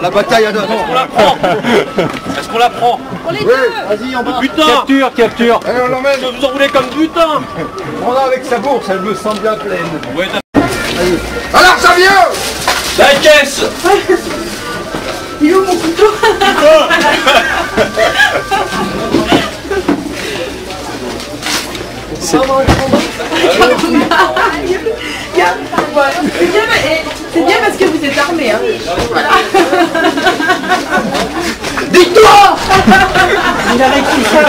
là. La bataille à deux. Est-ce qu'on la prend? Est-ce qu'on la prend? On les deux. Vas-y, en bas. Putain. Capture, capture. Allez, on l'emmène. Je vous enroulez comme putain. On a avec sa bourse, elle me semble bien pleine. Ouais, allez. Alors ça vient. La caisse. Il est où mon couteau? C'est bien parce que vous êtes armés. Hein. Voilà. Dis-toi. Il a récupéré.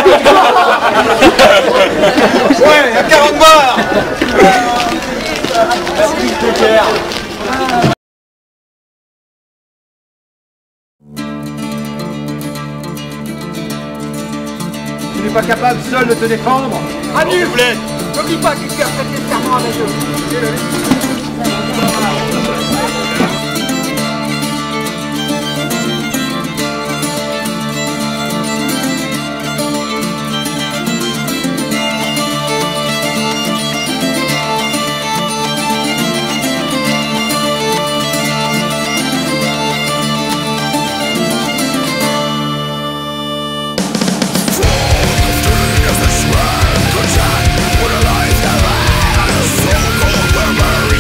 Ouais, à 40 bars. Merci. Tu n'es pas capable seul de te défendre. Annule. N'oublie pas qu'il garde cette serment avec eux. What a life that I had, a soul full of memories.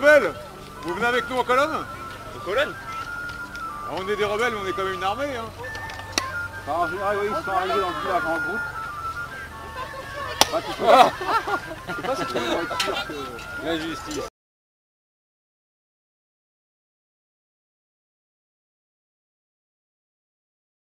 rebelles. Vous venez avec nous en colonne? En colonne? On est des rebelles, mais on est quand même une armée. Hein. Enfin, en général, oui, ils sont arrivés dans le village en groupe. Pas tout ça. C'est pas ce que... La justice.